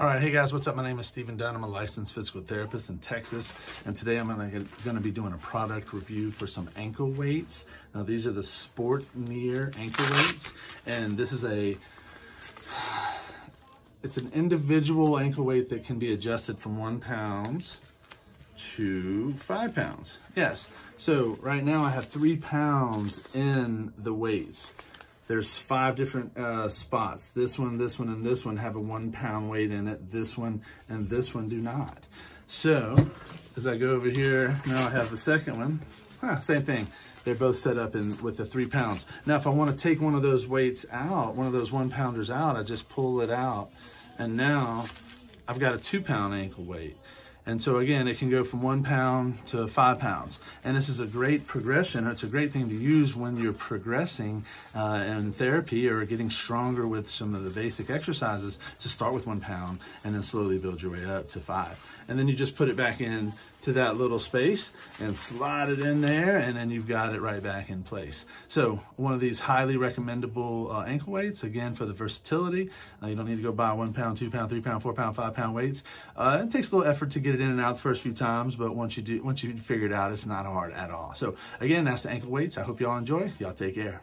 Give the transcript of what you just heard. All right, hey guys, what's up? My name is Stephen Dunn. I'm a licensed physical therapist in Texas, and today I'm gonna be doing a product review for some ankle weights. Now, these are the Sportneer ankle weights, and this is it's an individual ankle weight that can be adjusted from 1 pound to 5 pounds. Yes, so right now I have 3 pounds in the weights. There's 5 different spots. This one, and this one have a 1 pound weight in it. This one and this one do not. So as I go over here, now I have the second one. Same thing. They're both set up with the 3 pounds. Now, if I want to take one of those weights out, one of those 1 pounders out, I just pull it out. And now I've got a 2 pound ankle weight. And so again, it can go from 1 pound to 5 pounds. And this is a great progression. It's a great thing to use when you're progressing in therapy or getting stronger with some of the basic exercises, to start with 1 pound and then slowly build your way up to 5. And then you just put it back in to that little space and slide it in there, and then you've got it right back in place. So one of these highly recommendable ankle weights, again, for the versatility. You don't need to go buy 1 pound, 2 pound, 3 pound, 4 pound, 5 pound weights. It takes a little effort to get it in and out the first few times, but once you figure it out, it's not hard at all. So again, that's the ankle weights. I hope y'all enjoy. Y'all take care.